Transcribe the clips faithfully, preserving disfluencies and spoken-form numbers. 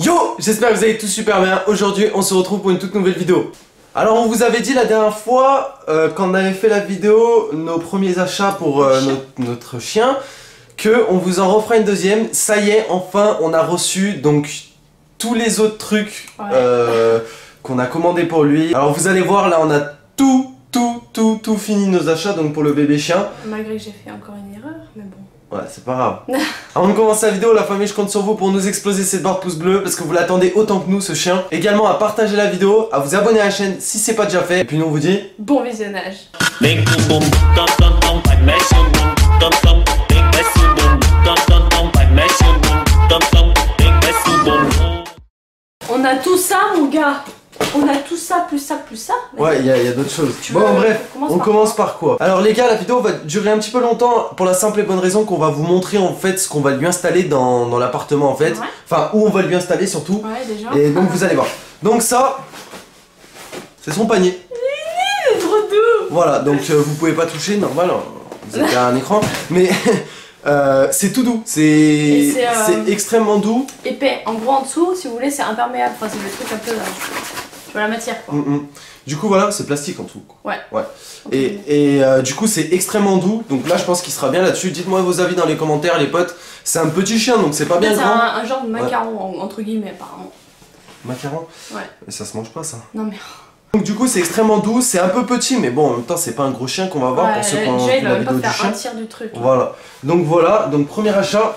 Yo, j'espère que vous allez tous super bien. Aujourd'hui on se retrouve pour une toute nouvelle vidéo. Alors on vous avait dit la dernière fois euh, quand on avait fait la vidéo nos premiers achats pour euh, notre, notre chien, que on vous en refera une deuxième. Ça y est, enfin on a reçu donc tous les autres trucs ouais. euh, qu'on a commandé pour lui. Alors vous allez voir, là on a tout tout tout tout fini nos achats donc pour le bébé chien. Malgré que j'ai fait encore une erreur, mais bon. Ouais, c'est pas grave. Avant de commencer la vidéo, la famille, je compte sur vous pour nous exploser cette barre de pouce bleu parce que vous l'attendez autant que nous, ce chien. Également à partager la vidéo, à vous abonner à la chaîne si c'est pas déjà fait. Et puis nous on vous dit bon visionnage. On a tout ça mon gars. On a tout ça, plus ça, plus ça. Ouais, il y a, a d'autres choses. Tu bon, veux, bref, on, commence, on par commence par quoi? Alors les gars, la vidéo va durer un petit peu longtemps pour la simple et bonne raison qu'on va vous montrer en fait ce qu'on va lui installer dans, dans l'appartement en fait. Ouais. Enfin, où on va lui installer surtout. Ouais, déjà. Et donc vous allez voir. Donc ça, c'est son panier. Il est trop doux. Voilà, donc euh, vous pouvez pas toucher, normal, vous avez un écran. Mais... Euh, c'est tout doux, c'est euh, extrêmement doux. Épais, en gros en dessous, si vous voulez, c'est imperméable, enfin, c'est des trucs un peu... Là. Tu vois la matière quoi. Mm-hmm. Du coup voilà, c'est plastique en dessous. Ouais. Ouais. Okay. Et, et euh, du coup c'est extrêmement doux, donc là je pense qu'il sera bien là-dessus. Dites-moi vos avis dans les commentaires les potes. C'est un petit chien donc c'est pas bien grand. C'est un, un genre de macaron ouais. Entre guillemets apparemment. Macaron? Ouais. Mais ça se mange pas ça. Non mais... Donc du coup c'est extrêmement doux, c'est un peu petit mais bon en même temps c'est pas un gros chien qu'on va voir ouais, pour ceux qui ont la vidéo du chien. Un tiers du truc, voilà, ouais. Donc voilà, donc premier achat.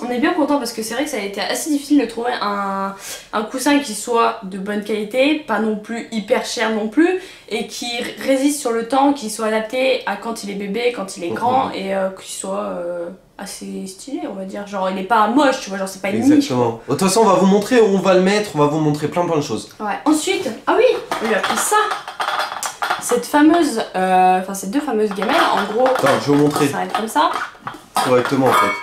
On est bien content parce que c'est vrai que ça a été assez difficile de trouver un, un coussin qui soit de bonne qualité, pas non plus hyper cher non plus, et qui résiste sur le temps, qui soit adapté à quand il est bébé, quand il est grand, mmh. et euh, qui soit... Euh... assez stylé on va dire, genre il est pas moche tu vois, genre c'est pas une niche. Exactement, de toute façon on va vous montrer, on va le mettre, on va vous montrer plein plein de choses. Ouais, ensuite, ah oui, on lui a pris ça. Cette fameuse, enfin euh, ces deux fameuses gamelles en gros. Attends, je vais vous montrer. Ça va être comme ça. Correctement en fait.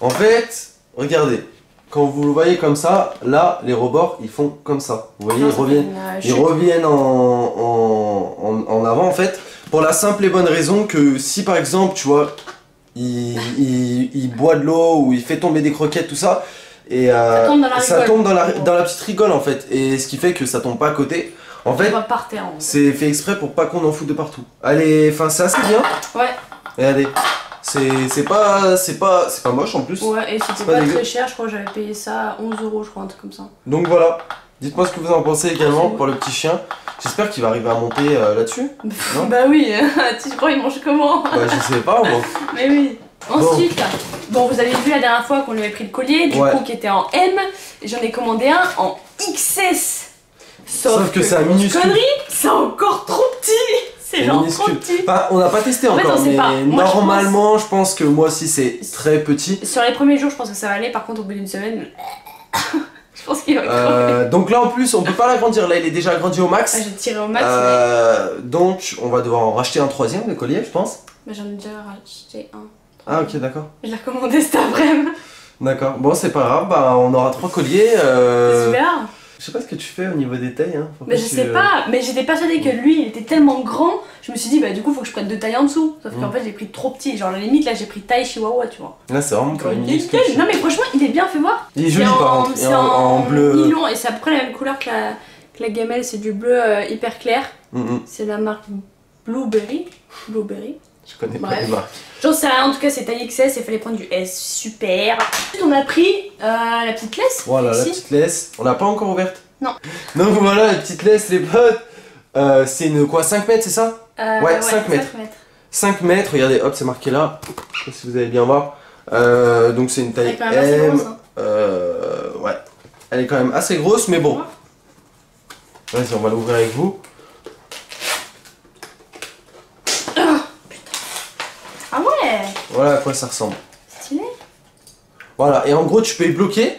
En fait, regardez, quand vous le voyez comme ça, là les rebords ils font comme ça. Vous voyez, non, ils reviennent, une, euh, ils reviennent en, en, en, en avant en fait, pour la simple et bonne raison que si par exemple tu vois, Il, il, il boit de l'eau ou il fait tomber des croquettes, tout ça, et euh, ça tombe, dans la, ça tombe dans, la, dans la petite rigole en fait, et ce qui fait que ça tombe pas à côté. En fait, c'est fait exprès pour pas qu'on en foute de partout. Allez, enfin, c'est assez bien. Ouais. Regardez, c'est pas, c'est pas, c'est pas moche en plus. Ouais, et c'était pas, pas très cher, je crois, j'avais payé ça à onze euros, je crois, un truc comme ça. Donc voilà. Dites-moi ce que vous en pensez également pour le petit chien. J'espère qu'il va arriver à monter euh, là-dessus. Bah oui, tu crois qu'il mange comment? Bah je sais pas moi. Mais oui. Ensuite, bon, bon vous avez vu la dernière fois qu'on lui avait pris le collier, du ouais. coup qui était en M, j'en ai commandé un en X S. Sauf, Sauf que, que c'est un minuscule. Connerie, c'est encore trop petit. C'est genre minuscule. Trop petit. Bah, on n'a pas testé en encore, fait, mais pas. Moi, normalement je pense... je pense que moi aussi c'est très petit. Sur les premiers jours je pense que ça va aller, par contre au bout d'une semaine... Je pense qu'il va euh, donc là en plus on peut pas l'agrandir, là il est déjà agrandi au max. Ah, j'ai tiré au max euh, mais... Donc on va devoir en racheter un troisième de collier je pense. Mais j'en ai déjà racheté un. Ah ok d'accord. Je l'ai commandé cet après-midi. D'accord, bon c'est pas grave, bah, on aura trois colliers. Euh... Super. Je sais pas ce que tu fais au niveau des tailles. Hein. Mais je tu... sais pas, mais j'étais persuadée que lui il était tellement grand, je me suis dit bah du coup faut que je prenne deux tailles en dessous. Sauf qu'en mmh. fait j'ai pris trop petit, genre à la limite là j'ai pris taille chihuahua tu vois. Là c'est vraiment comme une minuscule. Non mais franchement il est bien fait voir. Il est joli par contre, en, en, en, en bleu. Nylon et c'est à peu près la même couleur que la, que la gamelle, c'est du bleu euh, hyper clair. Mmh. C'est la marque Blueberry. Blueberry. Je connais Bref. pas les marques. J'en sais rien, en tout cas c'est taille X S et il fallait prendre du S, super. Ensuite on a pris euh, la petite laisse. Voilà ici. La petite laisse, on l'a pas encore ouverte. Non. Donc voilà la petite laisse les potes, euh, c'est une quoi, cinq mètres c'est ça euh, ouais, ouais cinq mètres. cinq mètres. cinq mètres, regardez hop c'est marqué là, je sais pas si vous allez bien voir. Euh, donc c'est une taille M, assez grosse, hein. euh, ouais. Elle est quand même assez grosse mais bon. Vas-y on va l'ouvrir avec vous. Voilà à quoi ça ressemble. Stylé. Voilà, et en gros tu peux y bloquer.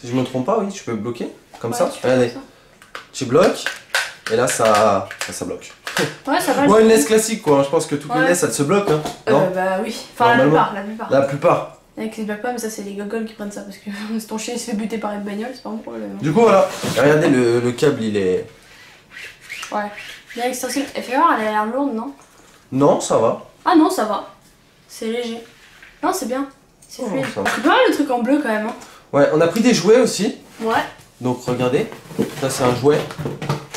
Si je me trompe pas, oui, tu peux bloquer. Comme ouais, ça. Tu Regardez. Comme ça. Tu bloques. Et là ça. Ça, ça bloque. Ouais, ça va. Ouais, une laisse classique quoi. Je pense que toutes ouais. les laisses ça te se bloque. Hein. Euh, non bah oui. Enfin la plupart, la plupart. La plupart. Avec les blocs pas, mais ça c'est les gogoles qui prennent ça parce que si ton chien il se fait buter par une bagnole, c'est pas un problème. Du coup voilà. Et regardez le, le câble il est. Ouais. Bien extensible. Et fais voir, elle a l'air lourde, non? Non, ça va. Ah non, ça va. C'est léger. Non, c'est bien. C'est fluide. C'est pas mal le truc en bleu quand même. Hein. Ouais, on a pris des jouets aussi. Ouais. Donc regardez, ça c'est un jouet.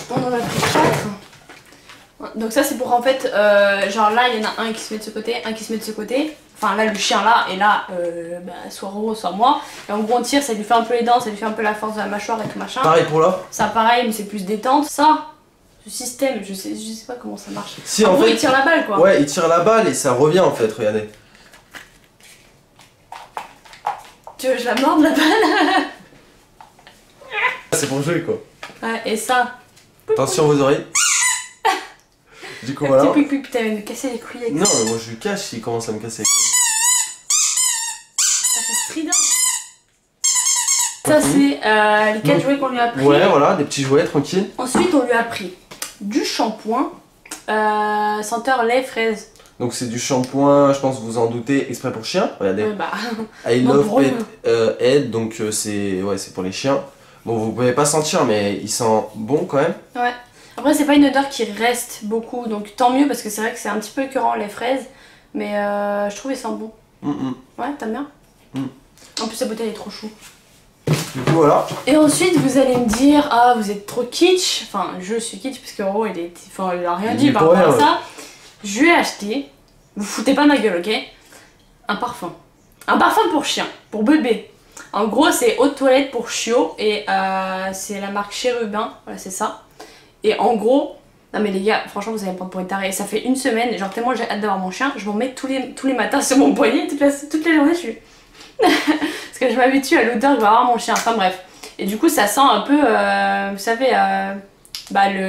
On en a pris quatre. Donc ça c'est pour en fait, euh, genre là il y en a un qui se met de ce côté, un qui se met de ce côté. Enfin là le chien là et là euh, bah, soit Roro soit moi. Et en gros on tire, ça lui fait un peu les dents, ça lui fait un peu la force de la mâchoire et tout machin. Pareil pour là. Ça pareil mais c'est plus détente. Ça, ce système, je sais, je sais pas comment ça marche. Si, en, en gros fait, il tire la balle quoi. Ouais il tire la balle et ça revient en fait, regardez. Tu veux que je la morde la balle? C'est bon jeu quoi. Ouais et ça. Attention à vos oreilles. Du coup voilà. Putain il va nous casser les couilles avec ça. Non mais moi je lui cache s'il commence à me casser les couilles. Ça fait strident. Ça c'est euh, les quatre jouets qu'on lui a pris. Ouais voilà, des petits jouets tranquilles. Ensuite on lui a pris du shampoing, euh, senteur lait fraise. Donc c'est du shampoing, je pense que vous en doutez, exprès pour chien. Regardez. Euh, bah, I love pet euh, aid, donc euh, c'est ouais, pour les chiens. Bon, vous pouvez pas sentir, mais il sent bon quand même. Ouais. Après, c'est pas une odeur qui reste beaucoup, donc tant mieux parce que c'est vrai que c'est un petit peu écœurant les fraises, mais euh, je trouve il sent bon. Mm -mm. Ouais, t'aimes bien. Mm. En plus, sa bouteille est trop chou. Du coup, voilà. Et ensuite, vous allez me dire, ah, vous êtes trop kitsch. Enfin, je suis kitsch parce que Roro, il est, enfin, il a rien dit par rapport à ça. Je lui ai acheté. Vous foutez pas ma gueule, ok? Un parfum. Un parfum pour chien, pour bébé. En gros, c'est eau de toilette pour chiot et euh, c'est la marque Chérubin. Voilà, c'est ça. Et en gros, non mais les gars, franchement, vous allez me prendre pour une tarée. Ça fait une semaine, genre tellement j'ai hâte d'avoir mon chien, je m'en mets tous les, tous les matins sur mon poignet, toute la, toute la journée, je suis. Parce que je m'habitue à l'odeur, je vais avoir mon chien. Enfin bref. Et du coup, ça sent un peu, euh, vous savez, euh, bah le.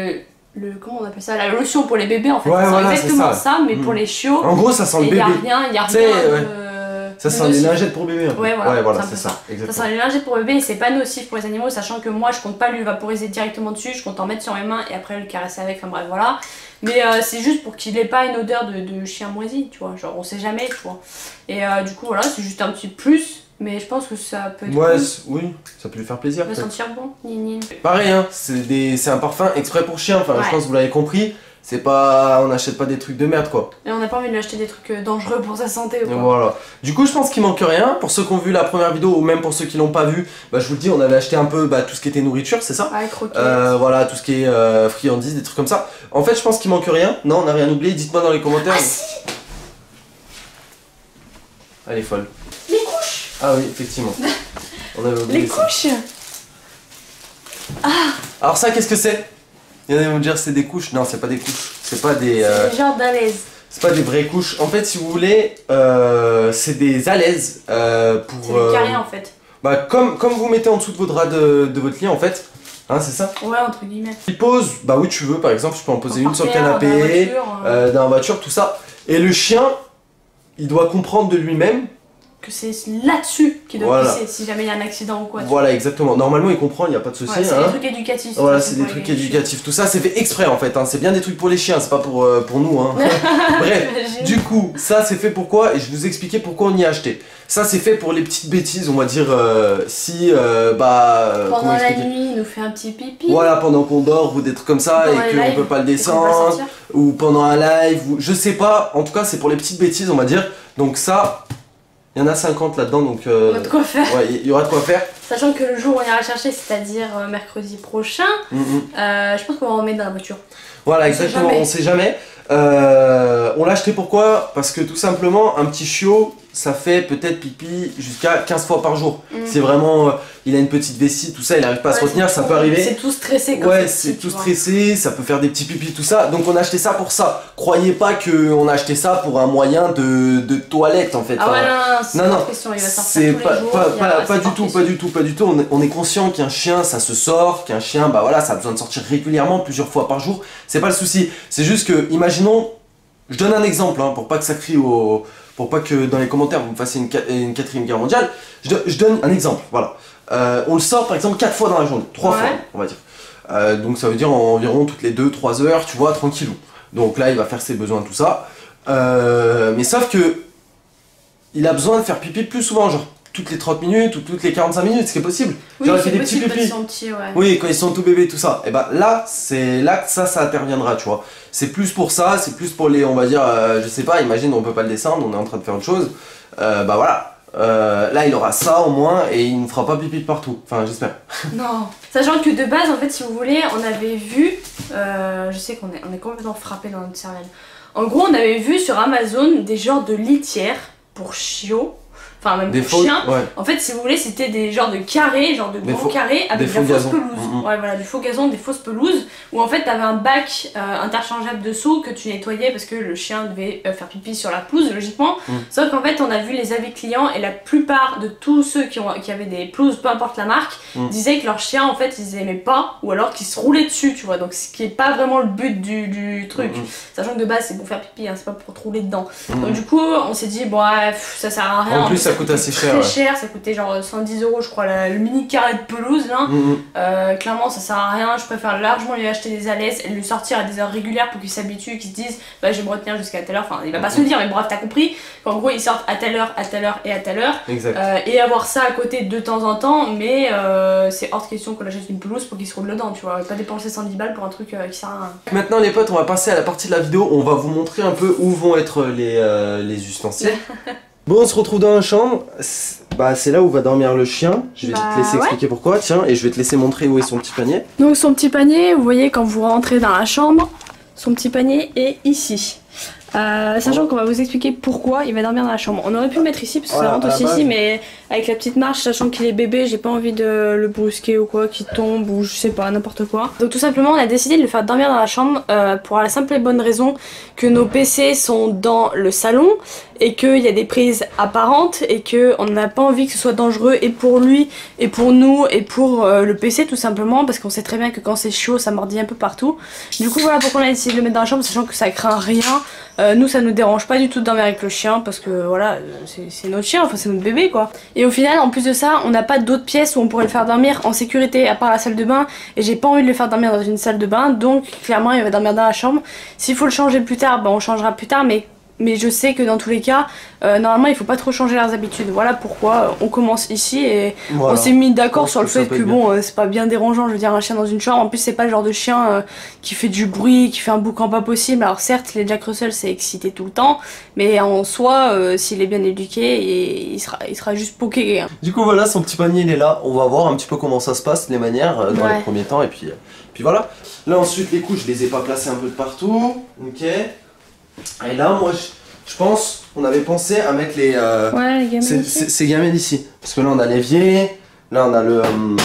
Le, comment on appelle ça, la lotion pour les bébés en fait, ouais, ça sent voilà, exactement ça. ça mais mmh. pour les chiots. En gros ça sent le bébé. Il y a rien, il y a rien ouais. de... Ça sent les lingettes pour bébé. Hein. Ouais voilà, ouais, voilà c'est ça. Ça. Exactement. Ça sent les lingettes pour bébé et c'est pas nocif pour les animaux, sachant que moi je compte pas lui vaporiser directement dessus, je compte en mettre sur mes mains et après le caresser avec, enfin bref voilà. Mais euh, c'est juste pour qu'il ait pas une odeur de, de chien moisi, tu vois, genre on sait jamais, tu vois. Et euh, du coup voilà, c'est juste un petit plus. Mais je pense que ça peut être ouais, cool. Oui, ça peut lui faire plaisir. Ça peut sentir bon. Nini. Pareil, hein, c'est un parfum exprès pour chien. Enfin, ouais. Je pense que vous l'avez compris. C'est pas, on n'achète pas des trucs de merde quoi. Et on n'a pas envie de lui acheter des trucs dangereux pour sa santé. Ou quoi. Voilà. Du coup, je pense qu'il manque rien. Pour ceux qui ont vu la première vidéo ou même pour ceux qui l'ont pas vu, bah, je vous le dis, on avait acheté un peu bah, tout ce qui était nourriture, c'est ça. Ouais, croquettes. Euh, voilà, tout ce qui est euh, friandises, des trucs comme ça. En fait, je pense qu'il manque rien. Non, on n'a rien oublié. Dites-moi dans les commentaires. Ah, si. Elle est folle. Ah oui, effectivement. On avait oublié les couches ça. Ah. Alors ça, qu'est-ce que c'est? Il y en a qui vont me dire c'est des couches. Non, c'est pas des couches. C'est pas des... Euh... C'est des genres d'alaises. C'est pas des vraies couches. En fait, si vous voulez, euh, c'est des alaises euh, pour... C'est des carrés, euh... en fait. Bah, comme, comme vous mettez en dessous de vos draps de, de votre lit, en fait. Hein, c'est ça? Ouais, entre guillemets. Il pose, bah oui, tu veux, par exemple, je peux en poser en une sur le canapé, dans la voiture, euh... Euh, dans la voiture, tout ça. Et le chien, il doit comprendre de lui-même que c'est là-dessus qu'il doit voilà. pisser si jamais il y a un accident ou quoi. Voilà, exactement. Normalement, il comprend, il n'y a pas de souci. Ouais, c'est hein. des trucs éducatifs. Voilà, c'est des trucs éducatifs. Tout ça, c'est fait exprès en fait. Hein. C'est bien des trucs pour les chiens, c'est pas pour, euh, pour nous. Hein. Bref, du coup, ça c'est fait pourquoi. Et je vous expliquais pourquoi on y a acheté. Ça c'est fait pour les petites bêtises, on va dire, euh, si, euh, bah... Pendant la nuit, il nous fait un petit pipi. Voilà, pendant qu'on dort ou des trucs comme ça et qu'on peut pas le descendre. Ou pendant un live, ou... je sais pas. En tout cas, c'est pour les petites bêtises, on va dire. Donc ça... Il y en a cinquante là-dedans, donc il euh, ouais, y aura de quoi faire. Sachant que le jour où on ira chercher, c'est-à-dire euh, mercredi prochain, mm-hmm. euh, je pense qu'on va en remettre dans la voiture. Voilà, on exactement, sait on sait jamais. Euh, on l'a acheté pourquoi? Parce que tout simplement, un petit chiot, ça fait peut-être pipi jusqu'à quinze fois par jour. Mm-hmm. C'est vraiment, euh, il a une petite vessie, tout ça, il n'arrive pas à ouais, se retenir, ça peut arriver. C'est tout stressé comme ça. Ouais, c'est tout stressé, ça peut faire des petits pipis, tout ça. Donc on a acheté ça pour ça. Croyez pas qu'on a acheté ça pour un moyen de, de toilette en fait. Ah ouais, enfin, non, non, non, c'est pas, pas, pas, pas, pas du tout, pas du tout, pas du tout. On est, on est conscient qu'un chien, ça se sort, qu'un chien, bah voilà, ça a besoin de sortir régulièrement, plusieurs fois par jour. C'est pas le souci. C'est juste que, imaginons, je donne un exemple hein, pour pas que ça crie au... pour pas que dans les commentaires vous me fassiez une, une quatrième guerre mondiale, je, do, je donne un exemple, voilà. Euh, on le sort par exemple quatre fois dans la journée, trois ouais. fois on va dire. Euh, donc ça veut dire environ toutes les deux trois heures, tu vois, tranquillou. Donc là il va faire ses besoins, tout ça. Euh, mais sauf que, il a besoin de faire pipi plus souvent, genre toutes les trente minutes ou toutes les quarante-cinq minutes, ce qui est possible. Oui, genre il fait des petits pipis. Ouais. Oui, quand ils sont tout bébés, tout ça. Et bah là, c'est là que ça, ça interviendra, tu vois. C'est plus pour ça, c'est plus pour les, on va dire, euh, je sais pas, imagine on peut pas le descendre, on est en train de faire autre chose. Euh, bah voilà, Euh, là il aura ça au moins et il ne fera pas pipi de partout, enfin j'espère. Non, sachant que de base en fait si vous voulez on avait vu, euh, je sais qu'on est, on est complètement frappé dans notre cervelle. En gros on avait vu sur Amazon des genres de litières pour chiots, enfin même des pour faux, chiens. Ouais. En fait si vous voulez c'était des genres de carrés, genre de des gros faux, carrés avec des de la fausse pelouse. Mmh. Ouais voilà, du faux gazon, des fausses pelouses où en fait t'avais un bac euh, interchangeable dessous que tu nettoyais parce que le chien devait euh, faire pipi sur la pelouse logiquement. Mmh. Sauf qu'en fait on a vu les avis clients et la plupart de tous ceux qui, ont, qui avaient des pelouses, peu importe la marque, mmh. disaient que leurs chiens en fait ils aimaient pas ou alors qu'ils se roulaient dessus tu vois, donc ce qui est pas vraiment le but du, du truc. Mmh. Sachant que de base c'est pour faire pipi, hein, c'est pas pour te rouler dedans. Mmh. Donc du coup on s'est dit bon ouais, pff, ça sert à rien. En plus ça, ça coûte assez cher. Très ouais. cher, ça coûtait genre cent dix euros je crois la, le mini carré de pelouse là. Mmh. Euh, clairement ça sert à rien, je préfère largement lui acheter des alaises et lui sortir à des heures régulières pour qu'il s'habitue, qu'il se dise bah je vais me retenir jusqu'à telle heure, enfin il va pas se le dire mais bref t'as compris qu'en gros ils sortent à telle heure, à telle heure et à telle heure euh, et avoir ça à côté de temps en temps, mais euh, c'est hors de question qu'on achète une pelouse pour qu'il se roule dedans tu vois, pas dépenser cent dix balles pour un truc euh, qui sert à rien. Maintenant les potes on va passer à la partie de la vidéo, on va vous montrer un peu où vont être les, euh, les ustensiles. Bon on se retrouve dans la chambre. Bah c'est là où va dormir le chien, je vais bah, te laisser ouais. expliquer pourquoi, tiens, et je vais te laisser montrer où est son petit panier. Donc son petit panier, vous voyez quand vous rentrez dans la chambre, son petit panier est ici. Euh, sachant oh. qu'on va vous expliquer pourquoi il va dormir dans la chambre. On aurait pu le mettre ici parce que voilà, ça rentre aussi base. Ici, mais avec la petite marche, sachant qu'il est bébé, j'ai pas envie de le brusquer ou quoi, qu'il tombe ou je sais pas, n'importe quoi. Donc tout simplement on a décidé de le faire dormir dans la chambre euh, pour la simple et bonne raison que nos P C sont dans le salon et qu'il y a des prises apparentes et qu'on n'a pas envie que ce soit dangereux et pour lui et pour nous et pour euh, le P C tout simplement, parce qu'on sait très bien que quand c'est chaud ça mordit un peu partout. Du coup voilà pourquoi on a décidé de le mettre dans la chambre, sachant que ça craint rien. Euh, nous ça nous dérange pas du tout de dormir avec le chien parce que voilà c'est notre chien, enfin c'est notre bébé quoi. Et au final en plus de ça on n'a pas d'autres pièces où on pourrait le faire dormir en sécurité à part la salle de bain, et j'ai pas envie de le faire dormir dans une salle de bain, donc clairement il va dormir dans la chambre. S'il faut le changer plus tard bah on changera plus tard, mais Mais je sais que dans tous les cas, euh, normalement il faut pas trop changer leurs habitudes. Voilà pourquoi on commence ici et voilà. on s'est mis d'accord sur le fait que bon, euh, c'est pas bien dérangeant, je veux dire, un chien dans une chambre. En plus, c'est pas le genre de chien euh, qui fait du bruit, qui fait un boucan pas possible. Alors certes, les Jack Russell c'est excité tout le temps, mais en soi, euh, s'il est bien éduqué, et il, sera, il sera juste poké. Hein. Du coup, voilà, son petit panier il est là. On va voir un petit peu comment ça se passe, les manières euh, dans ouais. les premiers temps, et puis, euh, puis voilà. Là, ensuite, les couches, je les ai pas placées un peu de partout. Ok. Et là, moi, je, je pense, on avait pensé à mettre les, euh, ouais, les gamelles ces, ces gamelles ici. Parce que là, on a l'évier, là, on a le, euh,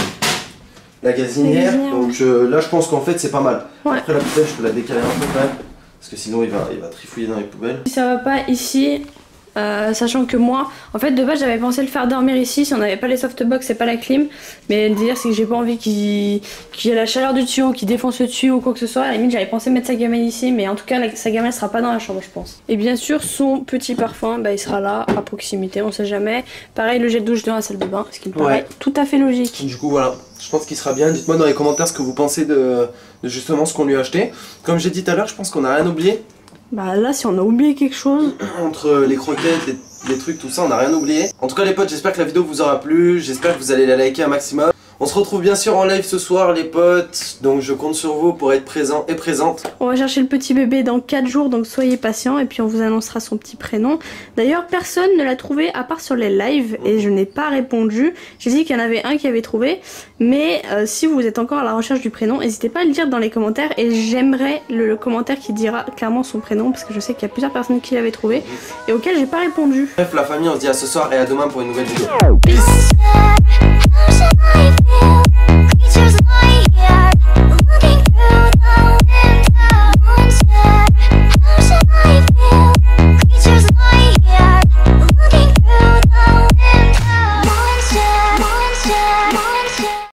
la gazinière. gazinière. Donc euh, là, je pense qu'en fait, c'est pas mal. Ouais. Après, la poubelle, je peux la décaler un peu quand même. Parce que sinon, il va, il va trifouiller dans les poubelles. Si ça va pas ici, euh, sachant que moi, en fait, de base, j'avais pensé le faire dormir ici. Si on n'avait pas les softbox, c'est pas la clim. Mais le délire, c'est que j'ai pas envie qu'il qu'il y ait la chaleur du tuyau, qu'il défonce le tuyau ou quoi que ce soit. À la limite, j'avais pensé mettre sa gamelle ici, mais en tout cas, la, sa gamelle sera pas dans la chambre, je pense. Et bien sûr, son petit parfum, bah, il sera là, à proximité, on sait jamais. Pareil, le jet de douche dans la salle de bain, ce qui me paraît ouais. tout à fait logique. Du coup, voilà. Je pense qu'il sera bien. Dites-moi dans les commentaires ce que vous pensez de, de justement ce qu'on lui a acheté. Comme j'ai dit tout à l'heure, je pense qu'on a rien oublié. Bah là si on a oublié quelque chose, entre les croquettes, les, les trucs, tout ça, on n'a rien oublié. En tout cas les potes, j'espère que la vidéo vous aura plu, j'espère que vous allez la liker un maximum. On se retrouve bien sûr en live ce soir les potes, donc je compte sur vous pour être présent et présente. On va chercher le petit bébé dans quatre jours, donc soyez patients et puis on vous annoncera son petit prénom. D'ailleurs personne ne l'a trouvé à part sur les lives et je n'ai pas répondu. J'ai dit qu'il y en avait un qui avait trouvé, mais euh, si vous êtes encore à la recherche du prénom, n'hésitez pas à le dire dans les commentaires et j'aimerais le, le commentaire qui dira clairement son prénom, parce que je sais qu'il y a plusieurs personnes qui l'avaient trouvé et auxquelles j'ai pas répondu. Bref la famille, on se dit à ce soir et à demain pour une nouvelle vidéo. Peace.